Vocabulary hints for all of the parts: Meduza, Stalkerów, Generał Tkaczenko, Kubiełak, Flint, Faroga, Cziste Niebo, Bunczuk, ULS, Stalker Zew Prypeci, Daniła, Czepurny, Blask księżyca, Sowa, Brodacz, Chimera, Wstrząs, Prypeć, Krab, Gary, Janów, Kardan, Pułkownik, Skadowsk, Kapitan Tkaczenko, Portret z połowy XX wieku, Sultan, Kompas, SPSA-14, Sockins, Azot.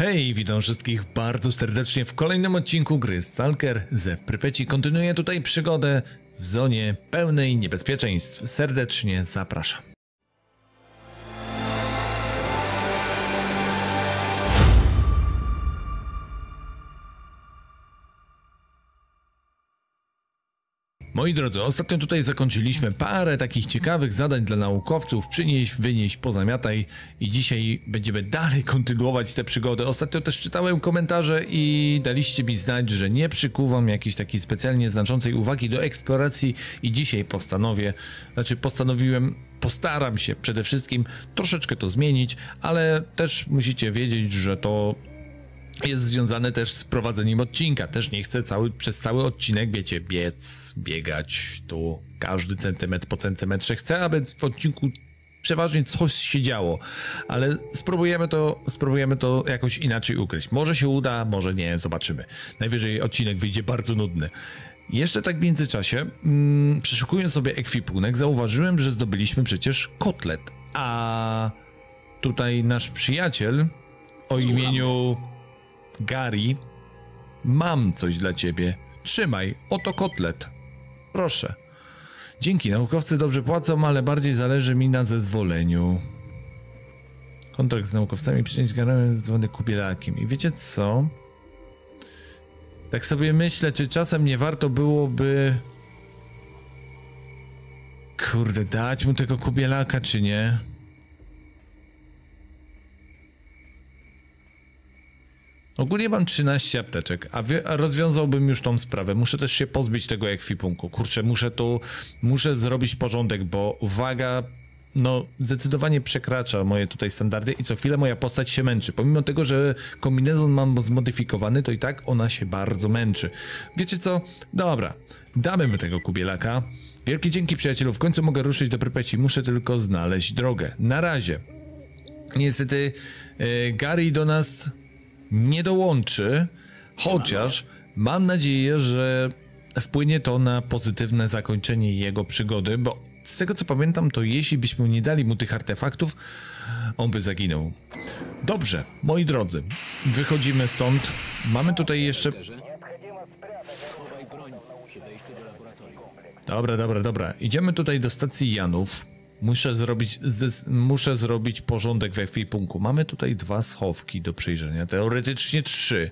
Hej, witam wszystkich bardzo serdecznie w kolejnym odcinku gry Stalker Zew Prypeci. Kontynuuję tutaj przygodę w zonie pełnej niebezpieczeństw. Serdecznie zapraszam. Moi drodzy, ostatnio tutaj zakończyliśmy parę takich ciekawych zadań dla naukowców. Przynieś, wynieś, pozamiataj. I dzisiaj będziemy dalej kontynuować tę przygodę. Ostatnio też czytałem komentarze i daliście mi znać, że nie przykuwam jakiejś takiej specjalnie znaczącej uwagi do eksploracji. I dzisiaj postaram się przede wszystkim troszeczkę to zmienić. Ale też musicie wiedzieć, że to jest związane też z prowadzeniem odcinka. Też nie chcę przez cały odcinek, wiecie, biegać tu każdy centymetr po centymetrze. Chcę, aby w odcinku przeważnie coś się działo, ale spróbujemy to jakoś inaczej ukryć. Może się uda, może nie, zobaczymy. Najwyżej odcinek wyjdzie bardzo nudny. Jeszcze tak w międzyczasie, przeszukując sobie ekwipunek, zauważyłem, że zdobyliśmy przecież kotlet. A tutaj nasz przyjaciel o imieniu Gary, mam coś dla ciebie. Trzymaj, oto kotlet. Proszę. Dzięki, naukowcy dobrze płacą, ale bardziej zależy mi na zezwoleniu. Kontrakt z naukowcami przynieść Garem zwany Kubiełakiem. I wiecie co? Tak sobie myślę, czy czasem nie warto byłoby... Kurde, dać mu tego Kubielaka, czy nie? Ogólnie mam 13 apteczek, a rozwiązałbym już tą sprawę. Muszę też się pozbyć tego ekwipunku. Kurczę, muszę zrobić porządek, bo uwaga, no zdecydowanie przekracza moje tutaj standardy i co chwilę moja postać się męczy. Pomimo tego, że kombinezon mam zmodyfikowany, to i tak ona się bardzo męczy. Wiecie co? Dobra, damy mu tego Kubielaka. Wielkie dzięki, przyjacielu, w końcu mogę ruszyć do Prypeci, muszę tylko znaleźć drogę. Na razie. Niestety Gary do nas... nie dołączy, chociaż mam nadzieję, że wpłynie to na pozytywne zakończenie jego przygody, bo z tego co pamiętam, to jeśli byśmy nie dali mu tych artefaktów, on by zaginął. Dobrze, moi drodzy, wychodzimy stąd. Mamy tutaj jeszcze... Dobra, idziemy tutaj do stacji Janów. Muszę zrobić porządek w ekwipunku. Mamy tutaj 2 schowki do przejrzenia, teoretycznie 3.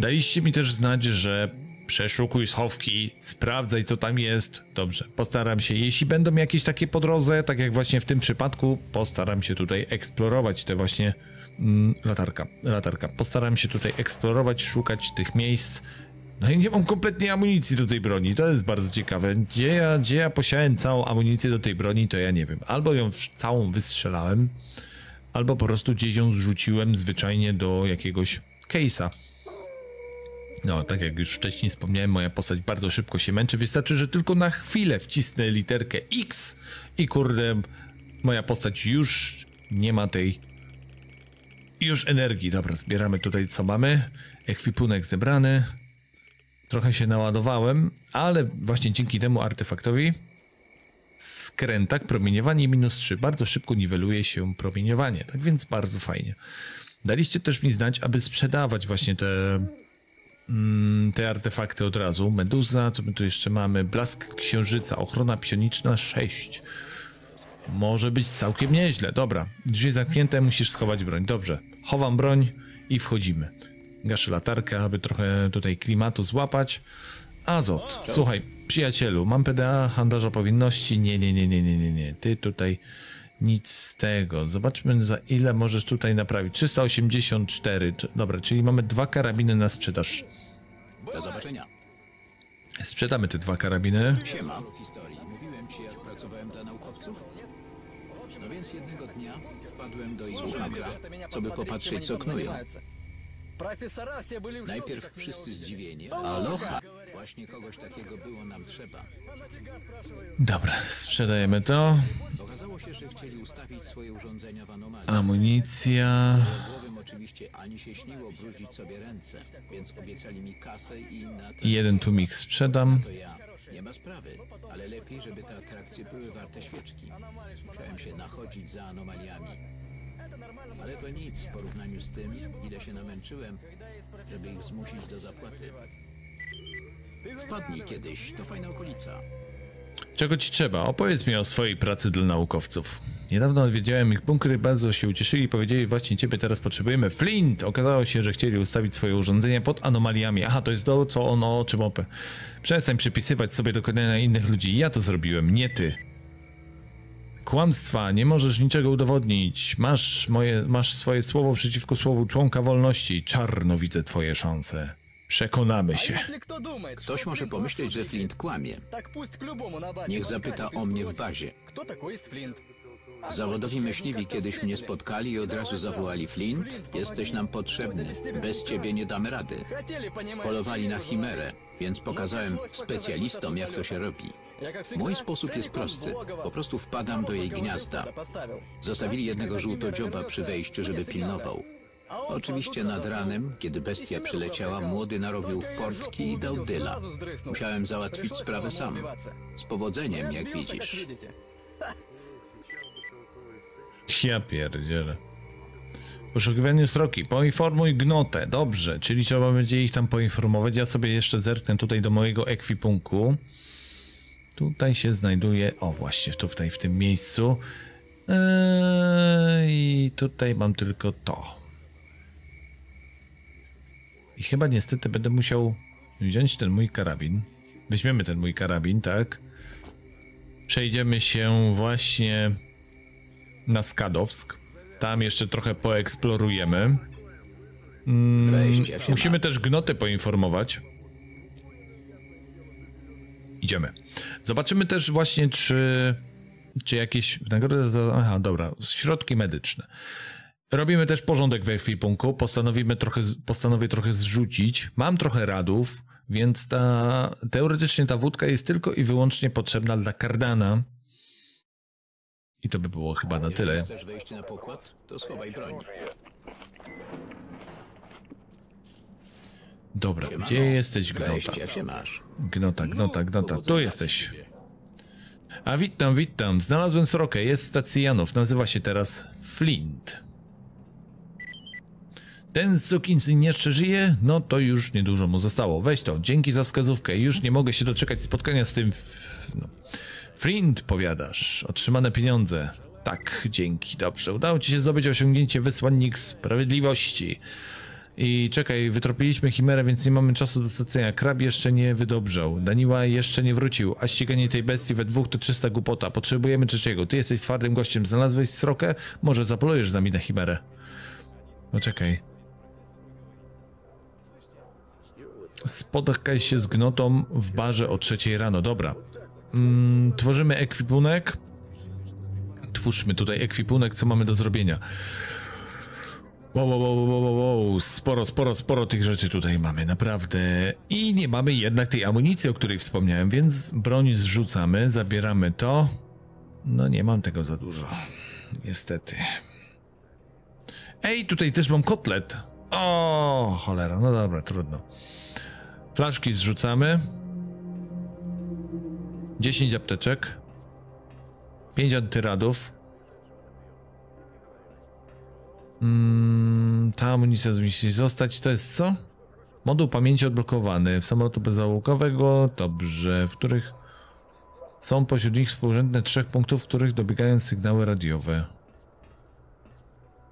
Daliście mi też znać, że przeszukuj schowki, sprawdzaj co tam jest. Dobrze, postaram się. Jeśli będą jakieś takie po drodze, tak jak właśnie w tym przypadku, postaram się tutaj eksplorować te właśnie... latarka. Postaram się tutaj eksplorować, szukać tych miejsc. No i nie mam kompletnie amunicji do tej broni, to jest bardzo ciekawe. Gdzie ja posiałem całą amunicję do tej broni, to ja nie wiem. Albo ją całą wystrzelałem, albo po prostu gdzieś ją zrzuciłem zwyczajnie do jakiegoś case'a. No, tak jak już wcześniej wspomniałem, moja postać bardzo szybko się męczy. Wystarczy, że tylko na chwilę wcisnę literkę X i kurde, moja postać już nie ma tej... już energii. Dobra, zbieramy tutaj co mamy. Ekwipunek zebrany. Trochę się naładowałem, ale właśnie dzięki temu artefaktowi skrętak, promieniowanie -3. Bardzo szybko niweluje się promieniowanie, tak więc bardzo fajnie. Daliście też mi znać, aby sprzedawać właśnie te artefakty od razu. Meduza, co my tu jeszcze mamy? Blask księżyca, ochrona psioniczna 6. Może być całkiem nieźle. Dobra, drzwi zamknięte, musisz schować broń. Dobrze, chowam broń i wchodzimy. Gaszę latarkę, aby trochę tutaj klimatu złapać. Azot, słuchaj, przyjacielu, mam PDA, handlarza powinności. Nie. Ty tutaj nic z tego. Zobaczmy, za ile możesz tutaj naprawić. 384. Dobra, czyli mamy 2 karabiny na sprzedaż. Do zobaczenia. Sprzedamy te 2 karabiny. Siema. Mówiłem ci, jak pracowałem dla naukowców. No więc jednego dnia wpadłem do ich bunkra, co by popatrzeć, co knują. Najpierw wszyscy zdziwieni. Aloha! Właśnie kogoś takiego było nam trzeba. Dobra, sprzedajemy to. Okazało się, że chcieli ustawić swoje urządzenia w anomalii. Amunicja. Głowym oczywiście ani się śniło brudzić sobie ręce, więc obiecali mi kasę i na ten... Jeden tumik sprzedam. To ja. Nie ma sprawy, ale lepiej, żeby te atrakcje były warte świeczki. Musiałem się nachodzić za anomaliami. Ale to nic w porównaniu z tym, ile się namęczyłem, żeby ich zmusić do zapłaty. Wpadnij kiedyś, to fajna okolica. Czego ci trzeba? Opowiedz mi o swojej pracy dla naukowców. Niedawno odwiedziałem ich bunkry, bardzo się ucieszyli i powiedzieli, właśnie ciebie teraz potrzebujemy. Flint! Okazało się, że chcieli ustawić swoje urządzenia pod anomaliami. Aha, to jest to, co ono, o czym opę. Przestań przypisywać sobie dokonania innych ludzi. Ja to zrobiłem, nie ty. Kłamstwa, nie możesz niczego udowodnić. Masz swoje słowo przeciwko słowu członka wolności. Czarno widzę twoje szanse. Przekonamy się. Ktoś może pomyśleć, że Flint kłamie. Niech zapyta o mnie w bazie. Zawodowi myśliwi kiedyś mnie spotkali i od razu zawołali: Flint, jesteś nam potrzebny, bez ciebie nie damy rady. Polowali na Chimerę, więc pokazałem specjalistom, jak to się robi. Mój sposób jest prosty, po prostu wpadam do jej gniazda. Zostawili jednego żółtodzioba przy wejściu, żeby pilnował. Oczywiście nad ranem, kiedy bestia przyleciała, młody narobił w portki i dał dyla. Musiałem załatwić sprawę sam. Z powodzeniem, jak widzisz. Ja pierdzielę. Poszukiwaniu sroki. Poinformuj Gnotę. Dobrze, czyli trzeba będzie ich tam poinformować. Ja sobie jeszcze zerknę tutaj do mojego ekwipunku. Tutaj się znajduje, o właśnie, tutaj w tym miejscu. I tutaj mam tylko to. I chyba niestety będę musiał wziąć ten mój karabin. Weźmiemy ten mój karabin, tak? Przejdziemy się właśnie na Skadowsk. Tam jeszcze trochę poeksplorujemy. Musimy też Gnotę poinformować. Idziemy. Zobaczymy też właśnie, czy jakieś w nagrodę za... Aha, dobra, środki medyczne. Robimy też porządek w ekwipunku. Postanowię trochę zrzucić. Mam trochę radów, więc teoretycznie ta wódka jest tylko i wyłącznie potrzebna dla Kardana. I to by było chyba na tyle. Jeśli chcesz wejść na pokład, to schowaj broń. Dobra, gdzie jesteś, Gnota? Gnota, tu jesteś. A witam, znalazłem srokę, jest w stacji Janów, nazywa się teraz Flint. Ten Sockins jeszcze żyje? No to już niedużo mu zostało. Weź to, dzięki za wskazówkę, już nie mogę się doczekać spotkania z tym... No. Flint, powiadasz, otrzymane pieniądze. Tak, dzięki, dobrze, udało ci się zdobyć osiągnięcie wysłannik sprawiedliwości. I czekaj, wytropiliśmy Chimerę, więc nie mamy czasu do stracenia. Krab jeszcze nie wydobrzał, Daniła jeszcze nie wrócił, a ściganie tej bestii we dwóch to czysta głupota. Potrzebujemy trzeciego. Ty jesteś twardym gościem, znalazłeś srokę? Może zapolujesz z nami na Chimerę. No czekaj. Spotkaj się z Gnotą w barze o 3 rano. Dobra. Tworzymy ekwipunek. Twórzmy tutaj ekwipunek, co mamy do zrobienia. Wow, sporo tych rzeczy tutaj mamy, naprawdę. I nie mamy jednak tej amunicji, o której wspomniałem, więc broń zrzucamy, zabieramy to. No nie mam tego za dużo, niestety. Ej, tutaj też mam kotlet. O, cholera, no dobra, trudno. Flaszki zrzucamy. 10 apteczek. 5 antyradów. Ta amunicja musi zostać, to jest co? Moduł pamięci odblokowany w samolotu bezzałogowego, dobrze, w których są pośród nich współrzędne 3 punktów, w których dobiegają sygnały radiowe.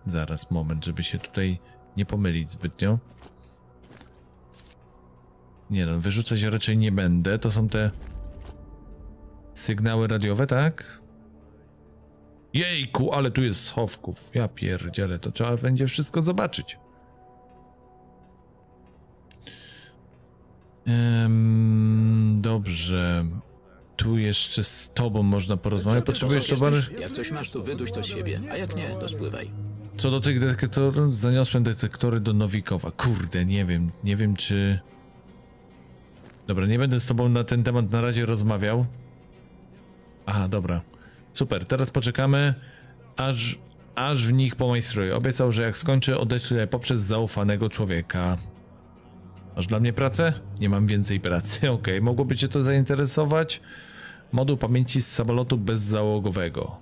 Zaraz, moment, żeby się tutaj nie pomylić zbytnio. Nie no, wyrzucać raczej nie będę, to są te sygnały radiowe, tak? Jejku, ale tu jest schowków. Ja pierdzielę, to trzeba będzie wszystko zobaczyć. Dobrze. Tu jeszcze z tobą można porozmawiać. Potrzebujesz towaru? Jak coś masz, to wyduś to z siebie, a jak nie, to spływaj. Co do tych detektorów, zaniosłem detektory do Nowikowa. Kurde, nie wiem czy... Dobra, nie będę z tobą na ten temat na razie rozmawiał. Aha, dobra. Super, teraz poczekamy, aż w nich pomajstruję. Obiecał, że jak skończę, odeślę poprzez zaufanego człowieka. Masz dla mnie pracę? Nie mam więcej pracy. Okej, mogłoby cię to zainteresować? Moduł pamięci z samolotu bezzałogowego.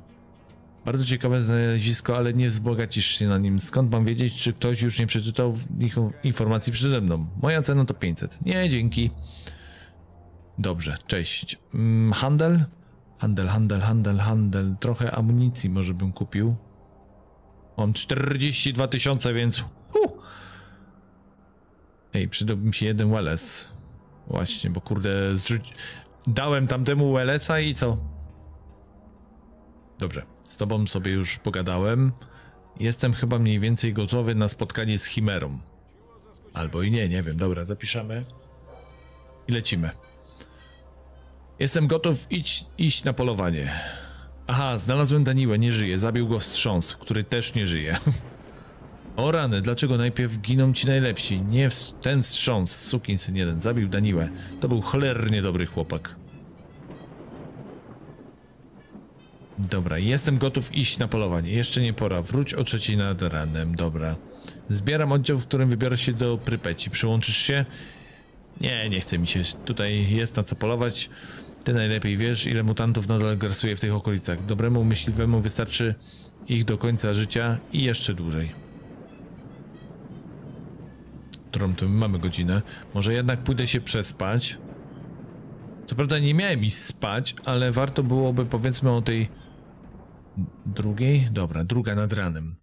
Bardzo ciekawe znalezisko, ale nie wzbogacisz się na nim. Skąd mam wiedzieć, czy ktoś już nie przeczytał ich informacji przede mną? Moja cena to 500. Nie, dzięki. Dobrze, cześć. Handel? Handel. Trochę amunicji może bym kupił. Mam 42 tysiące, więc... Ej, przydałby mi się jeden ULS. Właśnie, bo kurde, dałem tamtemu ULS-a i co? Dobrze, z tobą sobie już pogadałem. Jestem chyba mniej więcej gotowy na spotkanie z Chimerą. Albo i nie, nie wiem. Dobra, zapiszemy. I lecimy. Jestem gotów iść na polowanie. Aha, znalazłem Daniłę, nie żyje. Zabił go wstrząs, który też nie żyje. O rany, dlaczego najpierw giną ci najlepsi? Nie ten wstrząs, Sockins jeden, zabił Daniłę. To był cholernie dobry chłopak. Dobra, jestem gotów iść na polowanie. Jeszcze nie pora, wróć o 3 nad ranem, dobra. Zbieram oddział, w którym wybiorę się do Prypeci. Przyłączysz się? Nie, nie chce mi się. Tutaj jest na co polować. Ty najlepiej wiesz, ile mutantów nadal grasuje w tych okolicach. Dobremu myśliwemu wystarczy ich do końca życia i jeszcze dłużej. Którą to my mamy godzinę? Może jednak pójdę się przespać. Co prawda nie miałem iść spać, ale warto byłoby, powiedzmy, o tej drugiej? Dobra, druga nad ranem.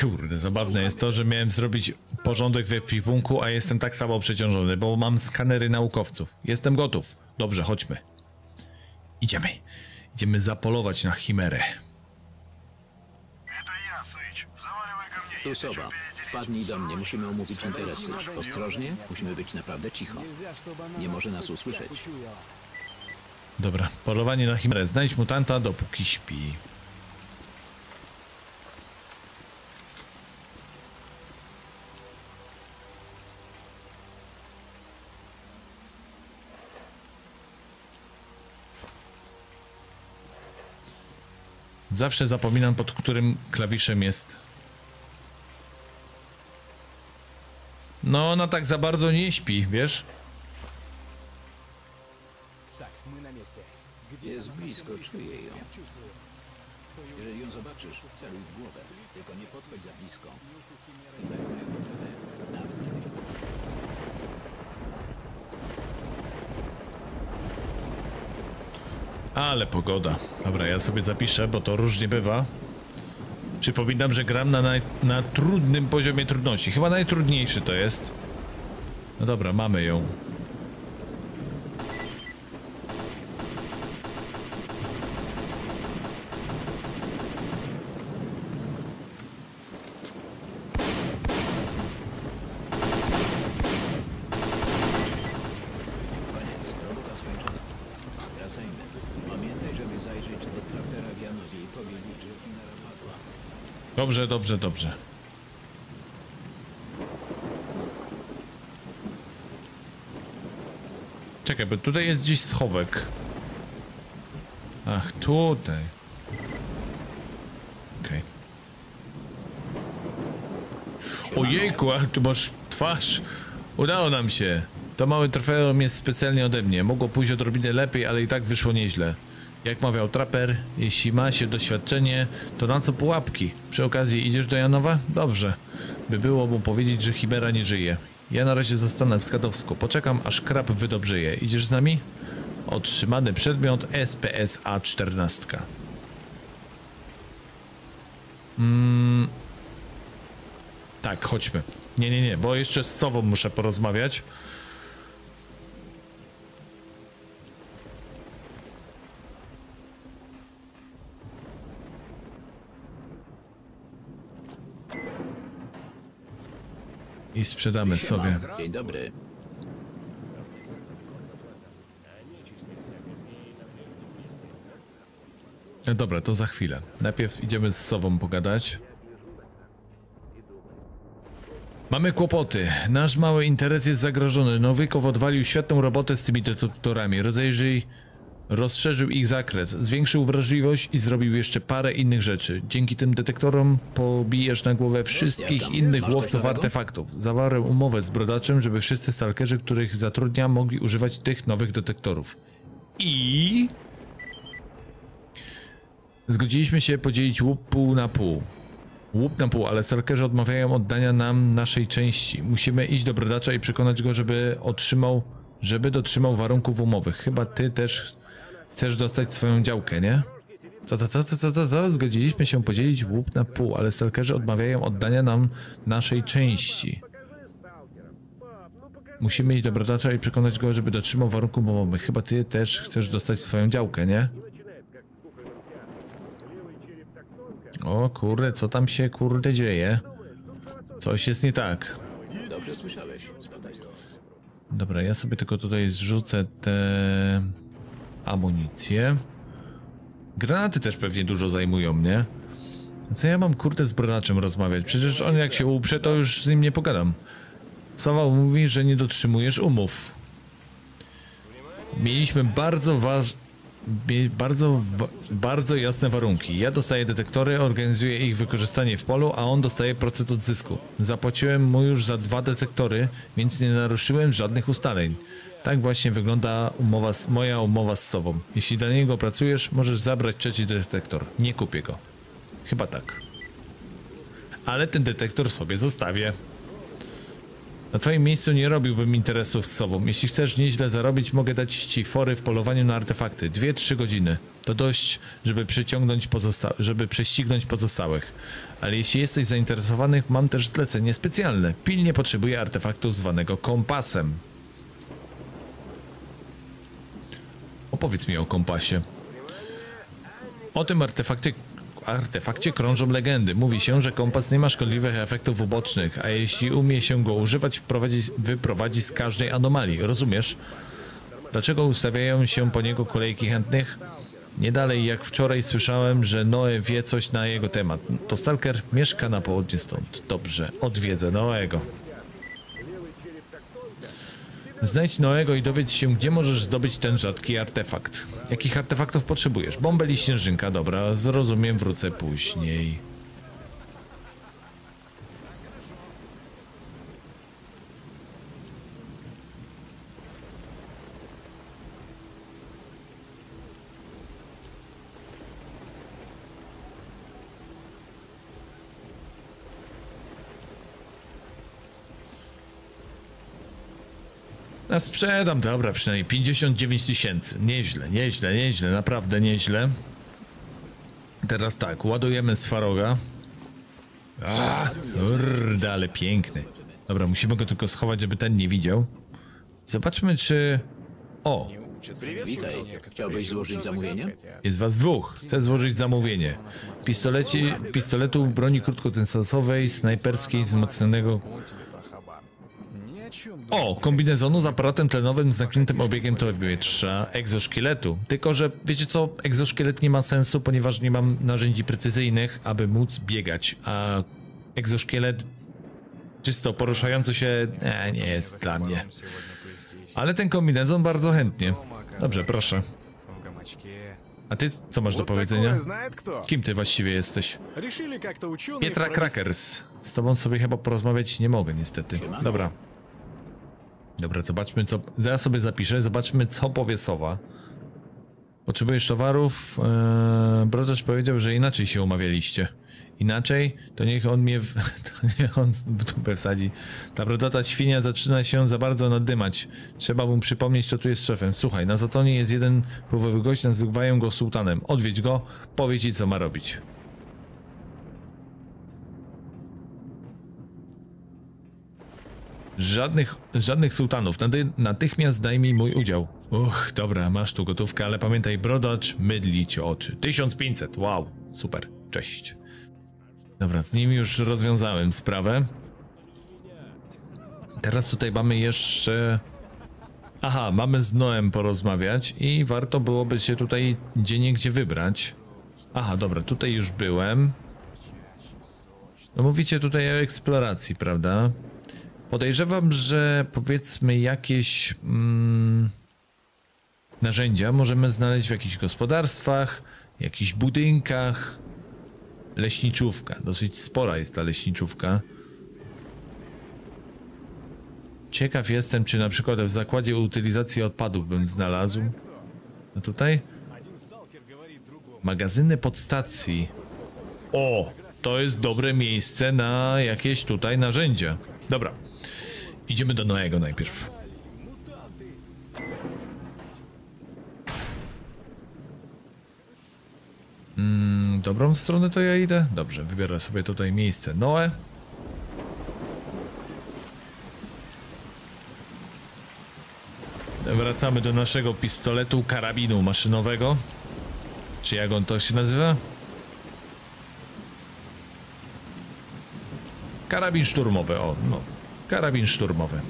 Kurde, zabawne jest to, że miałem zrobić porządek w ekwipunku, a jestem tak samo przeciążony, bo mam skanery naukowców. Jestem gotów. Dobrze, chodźmy. Idziemy. Idziemy zapolować na Chimerę. Tu Sowa. Wpadnij do mnie, musimy omówić interesy. Ostrożnie, musimy być naprawdę cicho. Nie może nas usłyszeć. Dobra, polowanie na Chimerę. Znajdź mutanta, dopóki śpi. Zawsze zapominam, pod którym klawiszem jest. No, ona tak za bardzo nie śpi, wiesz? Tak, my na mieście. Jest blisko, czuję ją. Jeżeli ją zobaczysz, celuj w głowę. Tylko nie podchodź za blisko. Ale pogoda. Dobra, ja sobie zapiszę, bo to różnie bywa. Przypominam, że gram na trudnym poziomie trudności. Chyba najtrudniejszy to jest. No dobra, mamy ją. Dobrze, dobrze, dobrze. Czekaj, bo tutaj jest gdzieś schowek. Ach, tutaj. Okej. Okay. Ojejku, ale tu masz twarz. Udało nam się. To małe trofeum jest specjalnie ode mnie. Mogło pójść odrobinę lepiej, ale i tak wyszło nieźle. Jak mawiał traper, jeśli ma się doświadczenie, to na co pułapki? Przy okazji idziesz do Janowa? Dobrze. By było mu powiedzieć, że Chimera nie żyje. Ja na razie zostanę w Skadowsku. Poczekam, aż Krab wydobrzeje. Idziesz z nami? Otrzymany przedmiot SPSA-14. Tak, chodźmy. Nie, bo jeszcze z Sową muszę porozmawiać. I sprzedamy sobie. Dzień dobry. No dobra, to za chwilę. Najpierw idziemy z Sową pogadać. Mamy kłopoty. Nasz mały interes jest zagrożony. Nowikow odwalił świetną robotę z tymi detektorami. Rozszerzył ich zakres, zwiększył wrażliwość i zrobił jeszcze parę innych rzeczy. Dzięki tym detektorom pobijesz na głowę wszystkich innych łowców artefaktów. Zawarłem umowę z Brodaczem, żeby wszyscy stalkerzy, których zatrudnia, mogli używać tych nowych detektorów. I... Zgodziliśmy się podzielić łup pół na pół. Ale stalkerzy odmawiają oddania nam naszej części. Musimy iść do Brodacza i przekonać go, żeby dotrzymał warunków umowy. Chyba ty też chcesz dostać swoją działkę, nie? Co? Zgodziliśmy się podzielić łup na pół, ale stalkerzy odmawiają oddania nam naszej części. Musimy iść do Brodacza i przekonać go, żeby dotrzymał warunków umowy. Chyba ty też chcesz dostać swoją działkę, nie? O kurde, co tam się kurde dzieje? Coś jest nie tak. Dobrze słyszałeś, spadaj stąd. Dobra, ja sobie tylko tutaj zrzucę te amunicję. Granaty też pewnie dużo zajmują, nie? Co ja mam kurde z Brodaczem rozmawiać? Przecież on jak się uprze, to już z nim nie pogadam. Sowa mówi, że nie dotrzymujesz umów. Mieliśmy bardzo jasne warunki. Ja dostaję detektory, organizuję ich wykorzystanie w polu, a on dostaje procent odzysku. Zapłaciłem mu już za 2 detektory, więc nie naruszyłem żadnych ustaleń. Tak właśnie wygląda umowa, moja umowa z sobą. Jeśli dla niego pracujesz, możesz zabrać 3. detektor. Nie kupię go. Chyba tak. Ale ten detektor sobie zostawię. Na twoim miejscu nie robiłbym interesów z sobą. Jeśli chcesz nieźle zarobić, mogę dać ci fory w polowaniu na artefakty. 2-3 godziny. To dość, żeby prześcignąć pozostałych. Ale jeśli jesteś zainteresowany, mam też zlecenie specjalne. Pilnie potrzebuję artefaktu zwanego kompasem. Opowiedz mi o kompasie. O tym artefakcie krążą legendy. Mówi się, że kompas nie ma szkodliwych efektów ubocznych, a jeśli umie się go używać, wyprowadzi z każdej anomalii. Rozumiesz? Dlaczego ustawiają się po niego kolejki chętnych? Nie dalej jak wczoraj słyszałem, że Noe wie coś na jego temat. To stalker mieszka na południe stąd. Dobrze, odwiedzę Noego. Znajdź Noego i dowiedz się, gdzie możesz zdobyć ten rzadki artefakt. Jakich artefaktów potrzebujesz? Bąbel i śnieżynka, dobra, zrozumiem, wrócę później. A sprzedam, dobra, przynajmniej 59 000. Nieźle, naprawdę nieźle. Teraz tak, ładujemy z Faroga. Urda, ale piękny. Dobra, musimy go tylko schować, żeby ten nie widział. Zobaczmy, czy... O! Witaj, chciałbyś złożyć zamówienie? Jest was 2, chcę złożyć zamówienie. Pistoletu, broni krótkodystansowej, snajperskiej, wzmocnionego... O! Kombinezonu z aparatem tlenowym z zamkniętym obiegiem powietrza, egzoszkieletu. Tylko, że wiecie co? Egzoszkielet nie ma sensu, ponieważ nie mam narzędzi precyzyjnych, aby móc biegać. A egzoszkielet czysto poruszający się nie jest dla mnie. Ale ten kombinezon bardzo chętnie. Dobrze, proszę. A ty co masz do powiedzenia? Kim ty właściwie jesteś? Pietia Krakers. Z tobą sobie chyba porozmawiać nie mogę niestety. Dobra. Dobra, zobaczmy co... Ja sobie zapiszę, zobaczmy co powie Sowa. Potrzebujesz towarów? Brodacz powiedział, że inaczej się umawialiście. Inaczej? To niech on mnie... To niech on dupę wsadzi. Ta brodata świnia zaczyna się za bardzo nadymać. Trzeba mu przypomnieć, kto tu jest szefem. Słuchaj, na Zatonie jest jeden wpływowy gość, nazywają go Sultanem. Odwiedź go, powiedz ci co ma robić. Żadnych sułtanów. Natychmiast daj mi mój udział. Uch, dobra, masz tu gotówkę, ale pamiętaj, brodacz mydli ci oczy. 1500, wow, super, cześć. Dobra, z nim już rozwiązałem sprawę. Teraz tutaj mamy jeszcze... Aha, mamy z Noem porozmawiać i warto byłoby się tutaj gdzieniegdzie wybrać. Aha, dobra, tutaj już byłem. No mówicie tutaj o eksploracji, prawda? Podejrzewam, że powiedzmy jakieś narzędzia możemy znaleźć w jakichś gospodarstwach, jakichś budynkach. Leśniczówka, dosyć spora jest ta leśniczówka. Ciekaw jestem, czy na przykład w zakładzie utylizacji odpadów bym znalazł. No tutaj? Magazyny podstacji. O! To jest dobre miejsce na jakieś tutaj narzędzia. Dobra. Idziemy do Noego najpierw. Dobrą stronę to ja idę? Dobrze, wybiorę sobie tutaj miejsce Noe. Wracamy do naszego pistoletu, karabinu maszynowego. Czy jak on to się nazywa? Karabin szturmowy, o, no. Karabin szturmowy.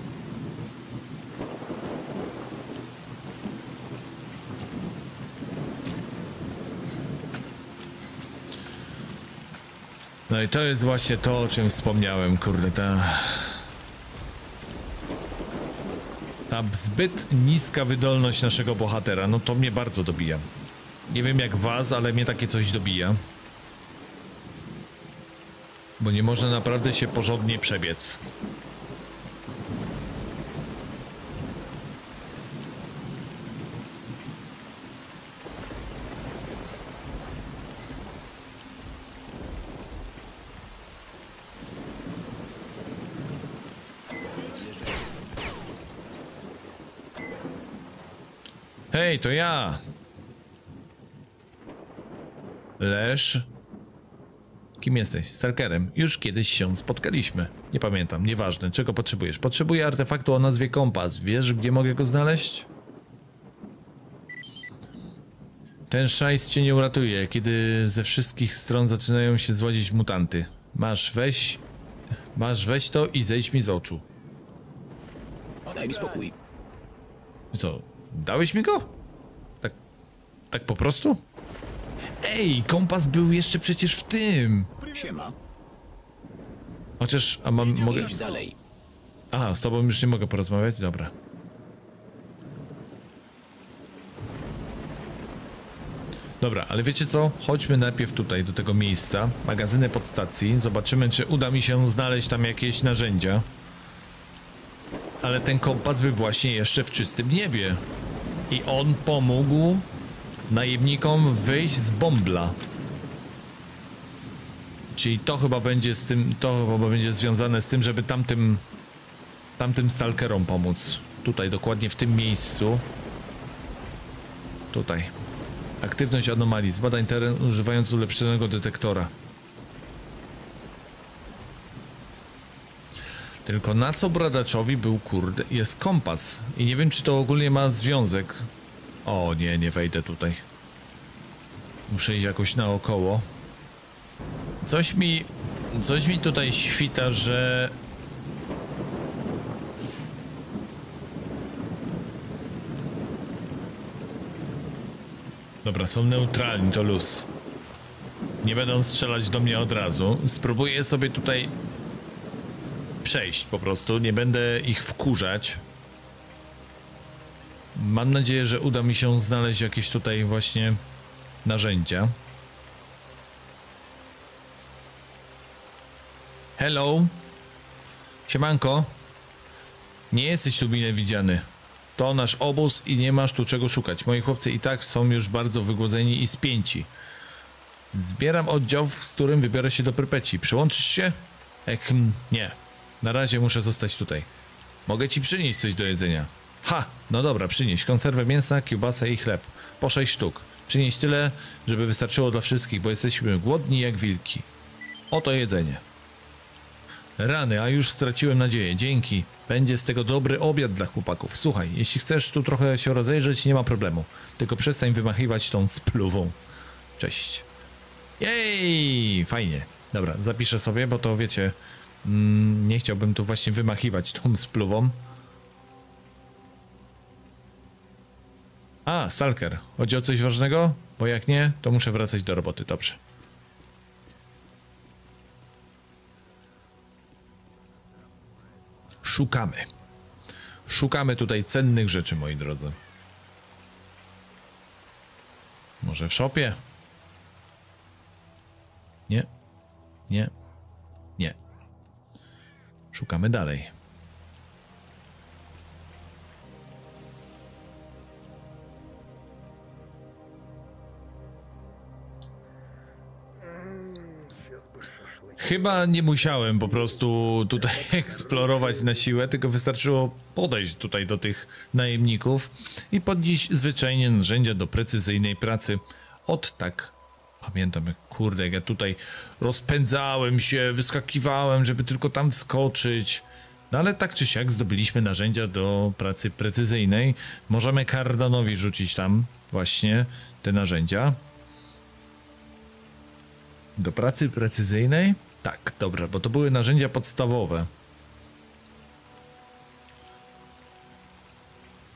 No i to jest właśnie to, o czym wspomniałem, kurde, ta zbyt niska wydolność naszego bohatera, no to mnie bardzo dobija. Nie wiem jak was, ale mnie takie coś dobija. Bo nie można naprawdę się porządnie przebiec. Hej, to ja! Leż? Kim jesteś? Stalkerem. Już kiedyś się spotkaliśmy. Nie pamiętam, nieważne. Czego potrzebujesz? Potrzebuję artefaktu o nazwie Kompas. Wiesz, gdzie mogę go znaleźć? Ten szajs cię nie uratuje, kiedy ze wszystkich stron zaczynają się zwodzić mutanty. Masz weź to i zejdź mi z oczu. Daj mi spokój. Co? Dałeś mi go? Tak po prostu? Ej, kompas był jeszcze przecież w tym. Siema. Chociaż, a mam, mogę... dalej. Aha, z tobą już nie mogę porozmawiać? Dobra. Dobra, ale wiecie co? Chodźmy najpierw tutaj, do tego miejsca. Magazyny podstacji. Zobaczymy, czy uda mi się znaleźć tam jakieś narzędzia. Ale ten kompas był właśnie jeszcze w czystym niebie. I on pomógł najemnikom wyjść z bombla. Czyli to chyba będzie z tym, to chyba będzie związane z tym, żeby tamtym stalkerom pomóc. Tutaj, dokładnie w tym miejscu. Tutaj. Aktywność anomalii. Zbadań teren używając ulepszonego detektora. Tylko na co Brodaczowi był, kurde, jest kompas. I nie wiem, czy to ogólnie ma związek. O nie, nie wejdę tutaj. Muszę iść jakoś naokoło. Coś mi tutaj świta, że... Dobra, są neutralni, to luz. Nie będą strzelać do mnie od razu. Spróbuję sobie tutaj... przejść po prostu, nie będę ich wkurzać. Mam nadzieję, że uda mi się znaleźć jakieś tutaj właśnie narzędzia. Hello. Siemanko. Nie jesteś tu mile widziany. To nasz obóz i nie masz tu czego szukać. Moi chłopcy i tak są już bardzo wygłodzeni i spięci. Zbieram oddział, z którym wybiorę się do Prypeci. Przyłączysz się? Nie. Na razie muszę zostać tutaj. Mogę ci przynieść coś do jedzenia. Ha! No dobra, przynieś. Konserwę mięsna, kiełbasę i chleb. Po 6 sztuk. Przynieś tyle, żeby wystarczyło dla wszystkich, bo jesteśmy głodni jak wilki. Oto jedzenie. Rany, a już straciłem nadzieję. Dzięki. Będzie z tego dobry obiad dla chłopaków. Słuchaj, jeśli chcesz tu trochę się rozejrzeć, nie ma problemu. Tylko przestań wymachiwać tą spluwą. Cześć. Jej! Fajnie. Dobra, zapiszę sobie, bo to wiecie... nie chciałbym tu właśnie wymachiwać tą spluwą. A, Stalker. Chodzi o coś ważnego? Bo jak nie, to muszę wracać do roboty. Dobrze. Szukamy. Szukamy tutaj cennych rzeczy, moi drodzy. Może w shopie? Nie. Nie. Nie. Szukamy dalej. Chyba nie musiałem po prostu tutaj eksplorować na siłę, tylko wystarczyło podejść tutaj do tych najemników i podnieść zwyczajnie narzędzia do precyzyjnej pracy. Od tak pamiętam, jak kurde, jak ja tutaj rozpędzałem się, wyskakiwałem, żeby tylko tam wskoczyć. No ale tak czy siak zdobyliśmy narzędzia do pracy precyzyjnej. Możemy Kardanowi rzucić tam właśnie te narzędzia. Do pracy precyzyjnej? Tak, dobra, bo to były narzędzia podstawowe.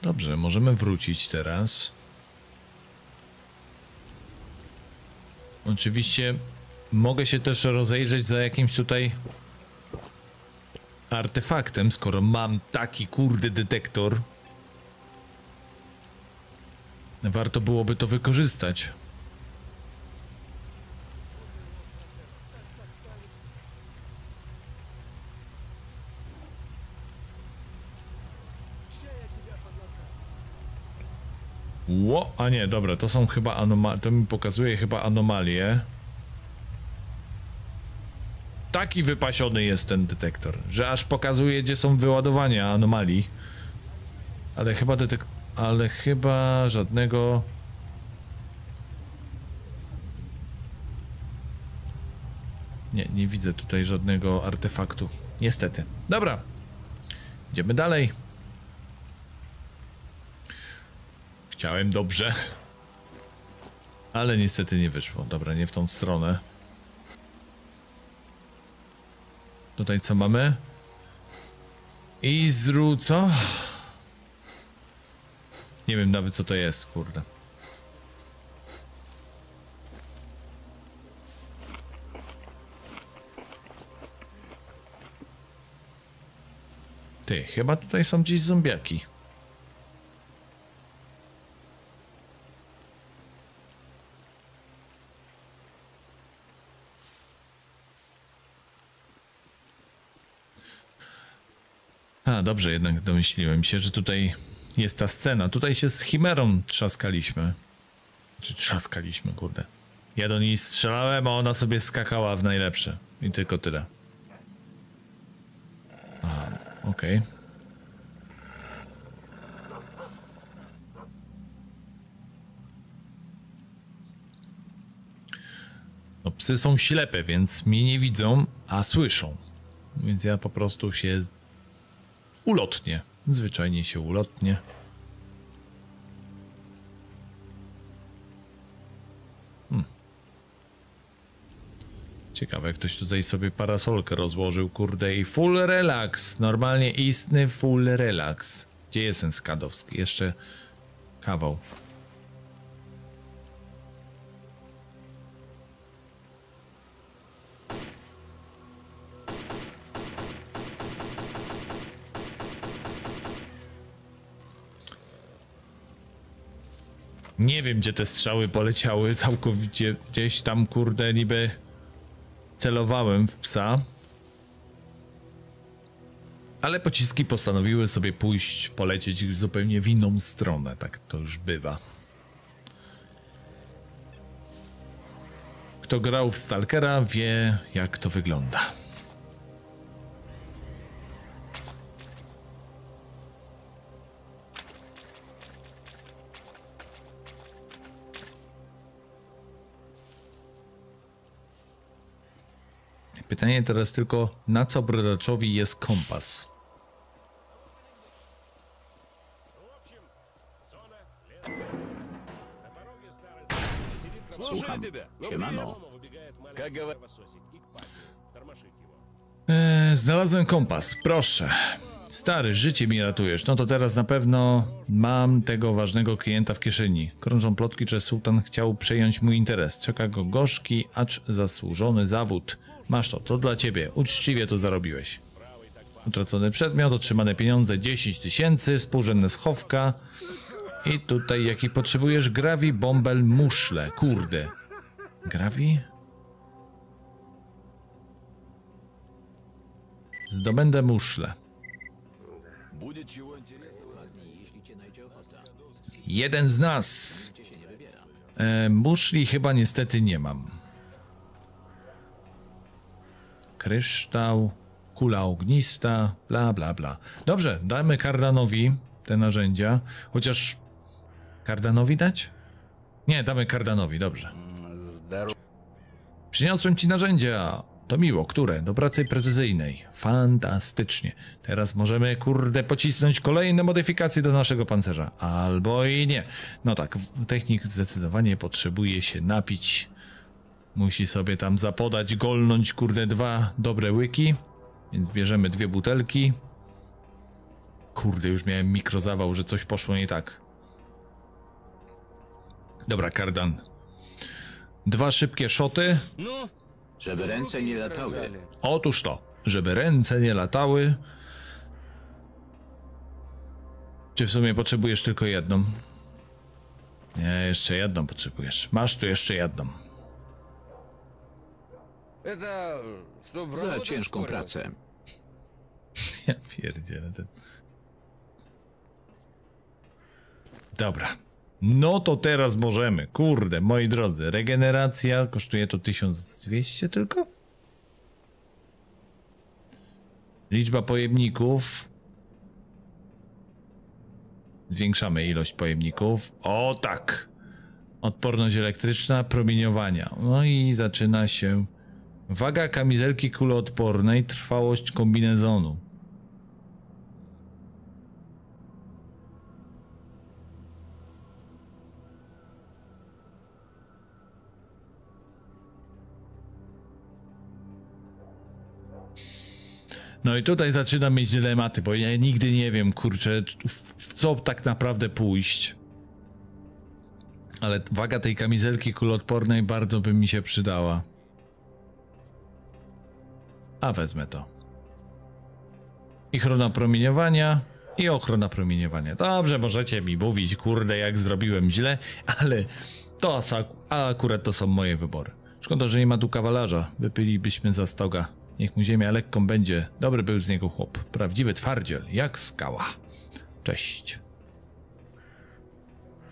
Dobrze, możemy wrócić teraz. Oczywiście mogę się też rozejrzeć za jakimś tutaj artefaktem, skoro mam taki kurde detektor. Warto byłoby to wykorzystać. Ło, a nie, dobra, to są chyba anomalie, to mi pokazuje chyba anomalie. Taki wypasiony jest ten detektor, że aż pokazuje, gdzie są wyładowania anomalii. Ale chyba żadnego... Nie, nie widzę tutaj żadnego artefaktu, niestety. Dobra, idziemy dalej. Chciałem dobrze, ale niestety nie wyszło. Dobra, nie w tą stronę. Tutaj co mamy? Izru, co? Nie wiem nawet co to jest, kurde. Ty, chyba tutaj są gdzieś zombiaki. A, dobrze, jednak domyśliłem się, że tutaj jest ta scena. Tutaj się z Chimerą trzaskaliśmy. Czy trzaskaliśmy, kurde. Ja do niej strzelałem, a ona sobie skakała w najlepsze. I tylko tyle. A, okej. No, psy są ślepe, więc mnie nie widzą, a słyszą. Więc ja po prostu się... ulotnie. Zwyczajnie się ulotnie. Ciekawe, ktoś tutaj sobie parasolkę rozłożył, kurde, i full relax. Normalnie istny full relax. Gdzie jest ten Skadowsk? Jeszcze kawał. Nie wiem, gdzie te strzały poleciały, całkowicie gdzieś tam, kurde, niby celowałem w psa. Ale pociski postanowiły sobie pójść, polecieć w zupełnie w inną stronę, tak to już bywa. Kto grał w Stalkera, wie, jak to wygląda. Pytanie teraz tylko, na co Brodaczowi jest kompas? Słucham. Siemano. Znalazłem kompas, proszę. Stary, życie mi ratujesz. No to teraz na pewno mam tego ważnego klienta w kieszeni. Krążą plotki, że sułtan chciał przejąć mój interes. Czeka go gorzki, acz zasłużony zawód. Masz to, to dla ciebie. Uczciwie to zarobiłeś. Utracony przedmiot, otrzymane pieniądze 10 000, współrzędne schowka. I tutaj jaki potrzebujesz? Grawi, bąbel, muszle. Kurde. Grawi? Zdobędę muszle. 1 z nas. Muszli chyba niestety nie mam. kryształ, kula ognista, bla, bla, bla. Dobrze, damy Kardanowi te narzędzia, chociaż... Kardanowi dać? Nie, damy Kardanowi, dobrze. Przyniosłem ci narzędzia. To miło, które? Do pracy precyzyjnej. Fantastycznie. Teraz możemy, kurde, pocisnąć kolejne modyfikacje do naszego pancerza. Albo i nie. No tak, technik zdecydowanie potrzebuje się napić. Musi sobie tam zapodać, golnąć, kurde, dwa dobre łyki. Więc bierzemy dwie butelki. Kurde, już miałem mikrozawał, że coś poszło nie tak. Dobra, Kardan. Dwa szybkie szoty. No. Żeby ręce nie latały. Otóż to, żeby ręce nie latały. Czy w sumie potrzebujesz tylko jedną? Nie, jeszcze jedną potrzebujesz. Masz tu jeszcze jedną. Za ciężką pracę. Ja pierdzielę ten. Dobra. No to teraz możemy, kurde, moi drodzy, regeneracja, kosztuje to 1200 tylko? Liczba pojemników. Zwiększamy ilość pojemników, o tak! Odporność elektryczna, promieniowania, no i zaczyna się waga kamizelki kuloodpornej, trwałość kombinezonu. No i tutaj zaczynam mieć dylematy, bo ja nigdy nie wiem, kurczę, w co tak naprawdę pójść. Ale waga tej kamizelki kuloodpornej bardzo by mi się przydała. A wezmę to. I ochrona promieniowania, i ochrona promieniowania. Dobrze, możecie mi mówić, kurde, jak zrobiłem źle, ale to akurat to są moje wybory. Szkoda, że nie ma tu kawalarza, wypilibyśmy za stoga. Niech mu ziemia lekką będzie. Dobry był z niego chłop. Prawdziwy twardziel, jak skała. Cześć.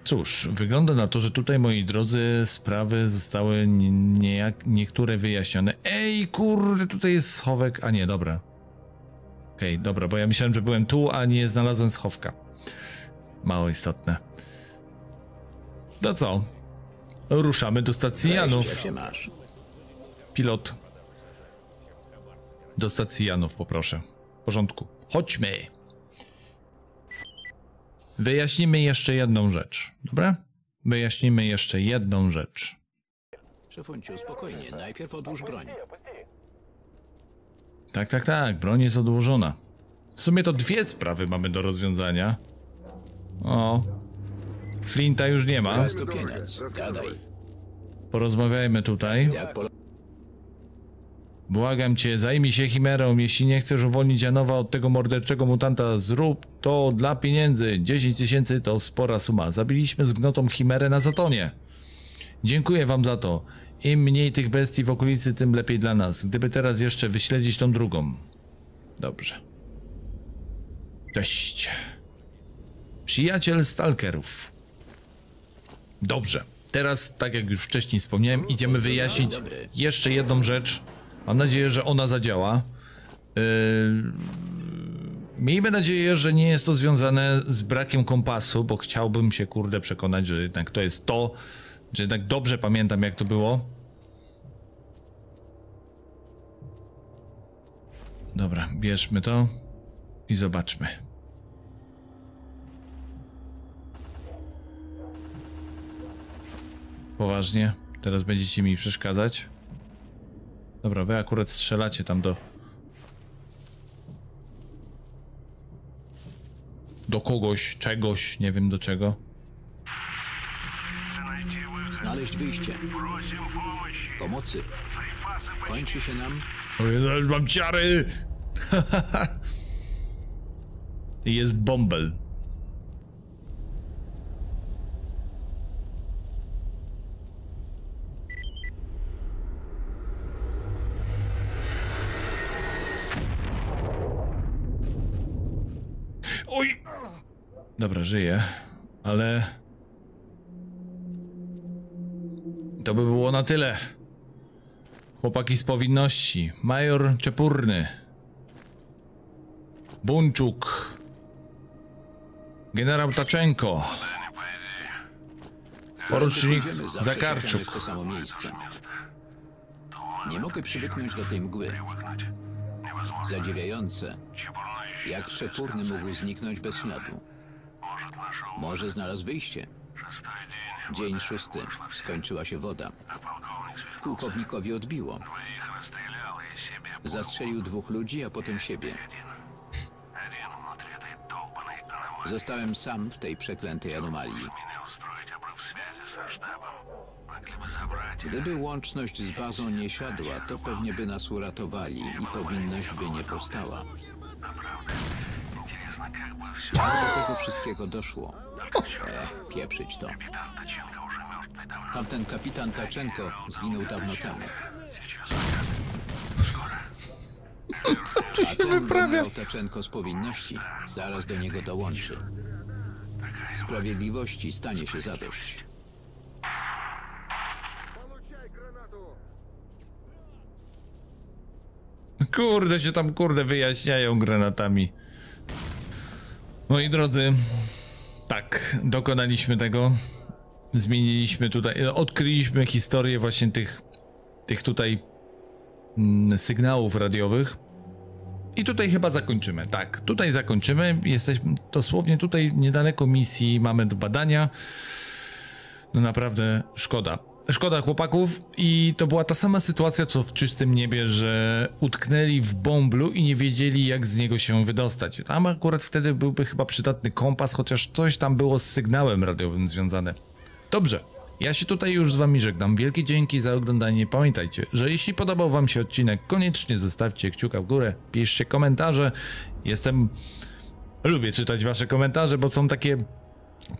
Cóż, wygląda na to, że tutaj, moi drodzy, sprawy zostały niektóre wyjaśnione. Ej, kurde, tutaj jest schowek. A nie, dobra. Okej, dobra, bo ja myślałem, że byłem tu, a nie znalazłem schowka. Mało istotne. No co? Ruszamy do stacji Janów. Pilot. Do stacji Janów, poproszę. W porządku. Chodźmy. Wyjaśnimy jeszcze jedną rzecz. Dobra? Wyjaśnimy jeszcze jedną rzecz. Szefunciu, spokojnie. Najpierw odłóż broń. Tak, tak, tak. Broń jest odłożona. W sumie to dwie sprawy mamy do rozwiązania. O. Flinta już nie ma. Porozmawiajmy tutaj. Błagam cię, zajmij się Chimerą, jeśli nie chcesz uwolnić Janowa od tego morderczego mutanta, zrób to dla pieniędzy. 10 000 to spora suma. Zabiliśmy z Gnotą Chimerę na Zatonie. Dziękuję wam za to. Im mniej tych bestii w okolicy, tym lepiej dla nas. Gdyby teraz jeszcze wyśledzić tą drugą. Dobrze. Cześć. Przyjaciel stalkerów. Dobrze. Teraz, tak jak już wcześniej wspomniałem, idziemy wyjaśnić jeszcze jedną rzecz. Mam nadzieję, że ona zadziała. Miejmy nadzieję, że nie jest to związane z brakiem kompasu, bo chciałbym się, kurde, przekonać, że jednak to jest to, że jednak dobrze pamiętam, jak to było. Dobra, bierzmy to i zobaczmy. Poważnie, teraz będziecie mi przeszkadzać. Dobra, wy akurat strzelacie tam do kogoś, czegoś, nie wiem do czego. Znaleźć wyjście. Pomocy. Kończy się nam. O Jezu, mam ciary! Jest bąbel. Dobra, żyję, ale to by było na tyle. Chłopaki z powinności. Major Czepurny. Bunczuk. Generał Tkaczenko. Porucznik Zakarczuk. Nie mogę przywyknąć do tej mgły. Zadziwiające, jak Czepurny mógł zniknąć bez śladu. Może znalazł wyjście. Dzień szósty. Skończyła się woda. Pułkownikowi odbiło. Zastrzelił dwóch ludzi, a potem siebie. Zostałem sam w tej przeklętej anomalii. Gdyby łączność z bazą nie siadła, to pewnie by nas uratowali i powinność by nie powstała. Jak do tego wszystkiego doszło? Pieprzyć to. Tamten kapitan Tkaczenko zginął dawno temu. Co tu się wyprawia? Tkaczenko z powinności zaraz do niego dołączy. Sprawiedliwości stanie się zadość. Kurde, się tam kurde wyjaśniają granatami. Moi drodzy, tak, dokonaliśmy tego. Zmieniliśmy tutaj, odkryliśmy historię właśnie tych tutaj sygnałów radiowych. I tutaj chyba zakończymy, tak, tutaj zakończymy. Jesteśmy dosłownie tutaj niedaleko misji, mamy do badania. No naprawdę szkoda. Szkoda chłopaków i to była ta sama sytuacja co w Czystym Niebie, że utknęli w bąblu i nie wiedzieli jak z niego się wydostać. Tam akurat wtedy byłby chyba przydatny kompas, chociaż coś tam było z sygnałem radiowym związane. Dobrze, ja się tutaj już z wami żegnam. Wielkie dzięki za oglądanie. Pamiętajcie, że jeśli podobał wam się odcinek, koniecznie zostawcie kciuka w górę, piszcie komentarze. Lubię czytać wasze komentarze, bo są takie...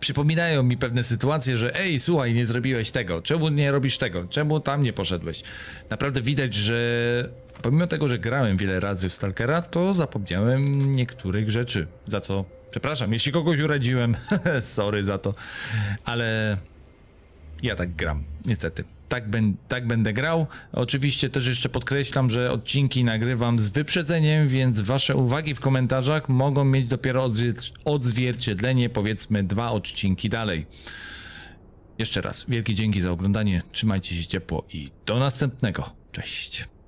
Przypominają mi pewne sytuacje, że ej, słuchaj, nie zrobiłeś tego, czemu nie robisz tego, czemu tam nie poszedłeś. Naprawdę widać, że pomimo tego, że grałem wiele razy w Stalkera, to zapomniałem niektórych rzeczy, za co przepraszam, jeśli kogoś uraziłem, sorry za to, ale ja tak gram, niestety. Tak będę grał. Oczywiście też jeszcze podkreślam, że odcinki nagrywam z wyprzedzeniem, więc wasze uwagi w komentarzach mogą mieć dopiero odzwierciedlenie, powiedzmy 2 odcinki dalej. Jeszcze raz wielkie dzięki za oglądanie, trzymajcie się ciepło i do następnego. Cześć.